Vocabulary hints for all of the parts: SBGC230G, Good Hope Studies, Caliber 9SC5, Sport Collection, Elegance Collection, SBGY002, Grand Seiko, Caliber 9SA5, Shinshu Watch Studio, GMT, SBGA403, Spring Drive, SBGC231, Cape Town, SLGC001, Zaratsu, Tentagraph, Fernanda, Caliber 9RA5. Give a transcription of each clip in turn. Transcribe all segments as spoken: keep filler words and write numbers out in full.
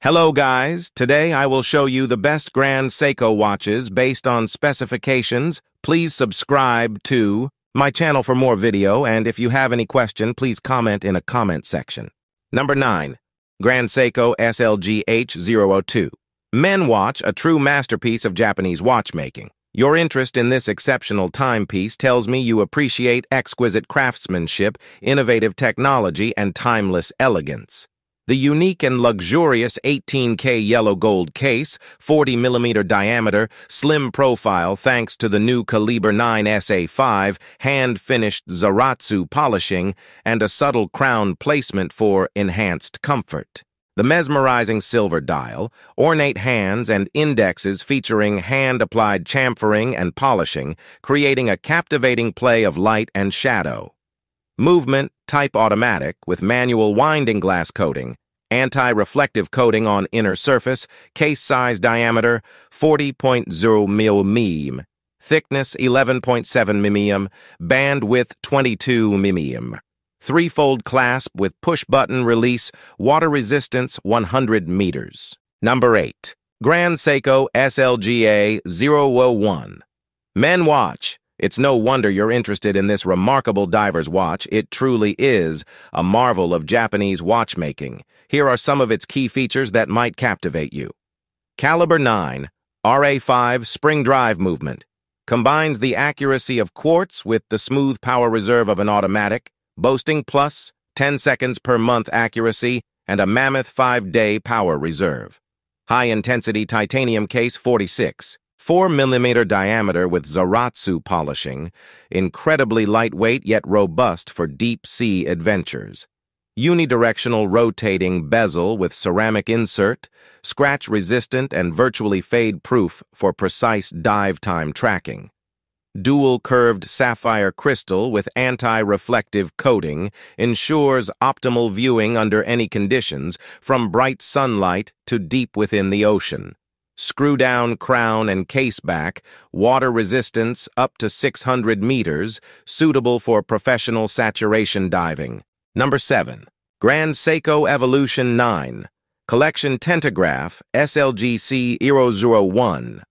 Hello guys, today I will show you the best Grand Seiko watches based on specifications. Please subscribe to my channel for more video, and if you have any question, please comment in a comment section. Number nine. Grand Seiko S L G C zero zero two. Men watch, a true masterpiece of Japanese watchmaking. Your interest in this exceptional timepiece tells me you appreciate exquisite craftsmanship, innovative technology, and timeless elegance. The unique and luxurious eighteen K yellow gold case, forty millimeter diameter, slim profile thanks to the new Caliber nine S A five, hand-finished Zaratsu polishing, and a subtle crown placement for enhanced comfort. The mesmerizing silver dial, ornate hands and indexes featuring hand-applied chamfering and polishing, creating a captivating play of light and shadow. Movement, type automatic, with manual winding glass coating, anti-reflective coating on inner surface, case size diameter forty point zero millimeters, thickness eleven point seven millimeters, bandwidth twenty-two millimeters, three-fold clasp with push-button release, water resistance one hundred meters. Number eight. Grand Seiko S L G A zero zero one. Men watch. It's no wonder you're interested in this remarkable diver's watch. It truly is a marvel of Japanese watchmaking. Here are some of its key features that might captivate you. Caliber nine R A five Spring Drive movement. Combines the accuracy of quartz with the smooth power reserve of an automatic, boasting plus ten seconds per month accuracy and a mammoth five-day power reserve. High-intensity titanium case forty-six. four millimeter diameter with Zaratsu polishing, incredibly lightweight yet robust for deep-sea adventures. Unidirectional rotating bezel with ceramic insert, scratch-resistant and virtually fade-proof for precise dive time tracking. Dual curved sapphire crystal with anti-reflective coating ensures optimal viewing under any conditions, from bright sunlight to deep within the ocean. Screw-down crown and case back, water resistance up to six hundred meters, suitable for professional saturation diving. Number seven. Grand Seiko Evolution nine. Collection Tentagraph S L G C zero zero one.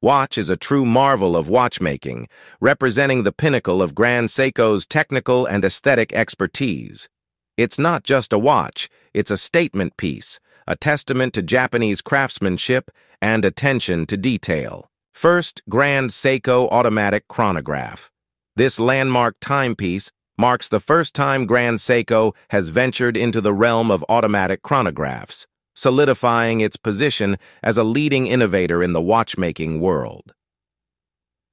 Watch is a true marvel of watchmaking, representing the pinnacle of Grand Seiko's technical and aesthetic expertise. It's not just a watch, it's a statement piece, a testament to Japanese craftsmanship and attention to detail. First, Grand Seiko Automatic Chronograph. This landmark timepiece marks the first time Grand Seiko has ventured into the realm of automatic chronographs, solidifying its position as a leading innovator in the watchmaking world.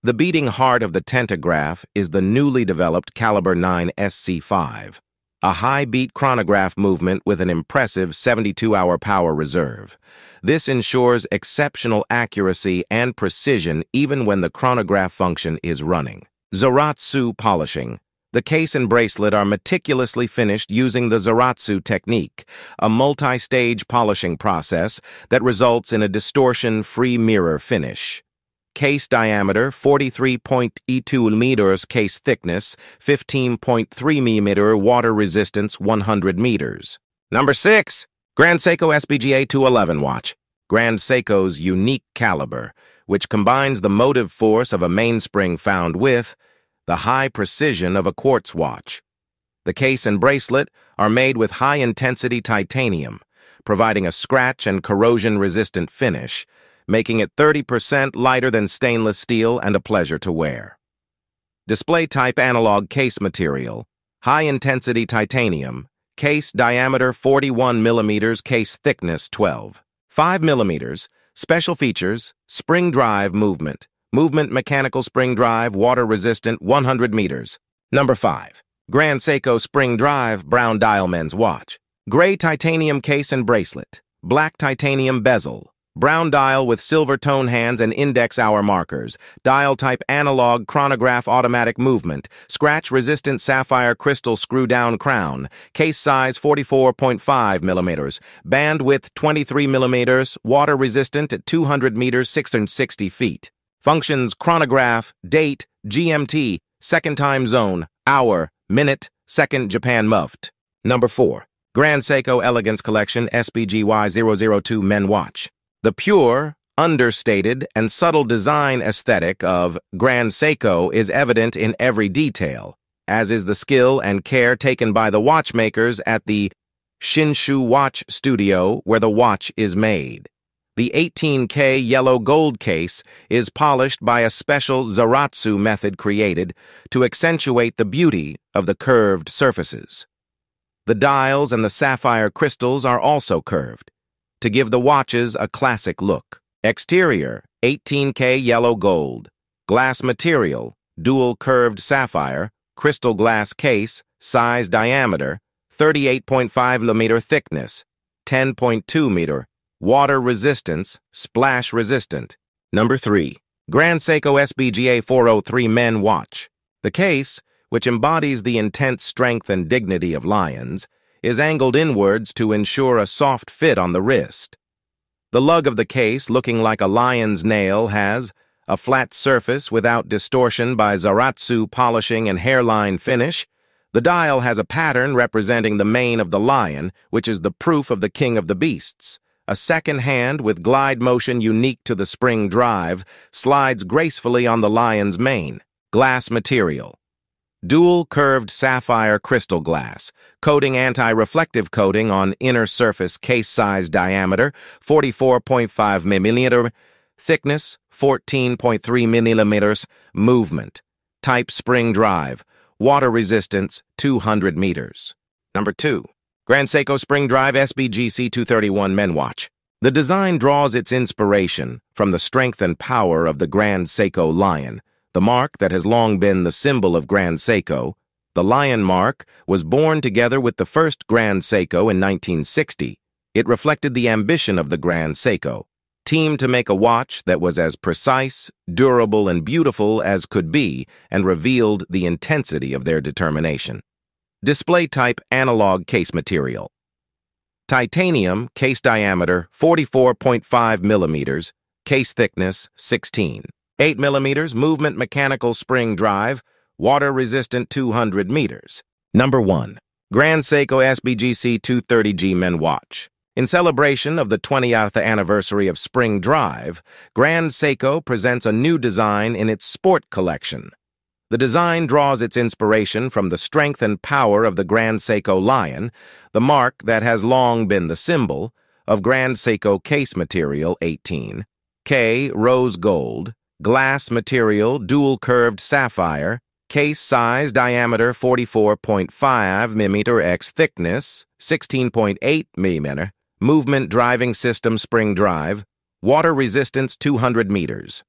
The beating heart of the Tentagraph is the newly developed Caliber nine S C five. A high-beat chronograph movement with an impressive seventy-two hour power reserve. This ensures exceptional accuracy and precision even when the chronograph function is running. Zaratsu polishing. The case and bracelet are meticulously finished using the Zaratsu technique, a multi-stage polishing process that results in a distortion-free mirror finish. Case diameter forty-three point eight two meters, case thickness fifteen point three millimeters, water resistance one hundred meters. Number six. Grand Seiko S B G A two eleven watch. Grand Seiko's unique caliber, which combines the motive force of a mainspring found with the high precision of a quartz watch. The case and bracelet are made with high-intensity titanium, providing a scratch and corrosion-resistant finish, making it thirty percent lighter than stainless steel and a pleasure to wear. Display type analog case material, high-intensity titanium, case diameter forty-one millimeters, case thickness twelve point five millimeters, special features, spring drive movement, movement mechanical spring drive, water resistant one hundred meters. Number five. Grand Seiko Spring Drive Brown Dial Men's Watch. Gray titanium case and bracelet, black titanium bezel, brown dial with silver tone hands and index hour markers, dial type analog chronograph automatic movement, scratch-resistant sapphire crystal screw-down crown, case size forty-four point five millimeters, bandwidth twenty-three millimeters, water resistant at two hundred meters, six hundred sixty feet. Functions: chronograph, date, G M T, second time zone, hour, minute, second Japan M U F T. Number four. Grand Seiko Elegance Collection S B G Y zero zero two Men Watch. The pure, understated, and subtle design aesthetic of Grand Seiko is evident in every detail, as is the skill and care taken by the watchmakers at the Shinshu Watch Studio where the watch is made. The eighteen K yellow gold case is polished by a special Zaratsu method created to accentuate the beauty of the curved surfaces. The dials and the sapphire crystals are also curved, to give the watches a classic look. Exterior, eighteen K yellow gold. Glass material, dual curved sapphire, crystal glass case, size diameter, thirty-eight point five millimeter thickness, ten point two meter, water resistance, splash resistant. Number three. Grand Seiko S B G A four oh three Men Watch. The case, which embodies the intense strength and dignity of lions, is angled inwards to ensure a soft fit on the wrist. The lug of the case, looking like a lion's nail, has a flat surface without distortion by Zaratsu polishing and hairline finish. The dial has a pattern representing the mane of the lion, which is the proof of the king of the beasts. A second hand with glide motion unique to the Spring Drive slides gracefully on the lion's mane. Glass material. Dual curved sapphire crystal glass, coating anti-reflective coating on inner surface, case size diameter, forty-four point five millimeter, thickness, fourteen point three millimeters, movement, type Spring Drive, water resistance, two hundred meters. Number two. Grand Seiko Spring Drive S B G C two thirty-one Men Watch. The design draws its inspiration from the strength and power of the Grand Seiko Lion. The mark that has long been the symbol of Grand Seiko, the lion mark, was born together with the first Grand Seiko in nineteen sixty. It reflected the ambition of the Grand Seiko team to make a watch that was as precise, durable, and beautiful as could be, and revealed the intensity of their determination. Display type analog case material. Titanium, case diameter forty-four point five millimeters, case thickness sixteen point eight millimeters, movement mechanical Spring Drive, water resistant two hundred meters. Number one. Grand Seiko S B G C two thirty G Men Watch. In celebration of the twentieth anniversary of Spring Drive, Grand Seiko presents a new design in its sport collection. The design draws its inspiration from the strength and power of the Grand Seiko Lion, the mark that has long been the symbol of Grand Seiko, case material eighteen K rose gold. Glass material, dual curved sapphire, case size diameter forty-four point five millimeter x thickness, sixteen point eight millimeter, movement driving system Spring Drive, water resistance two hundred meters.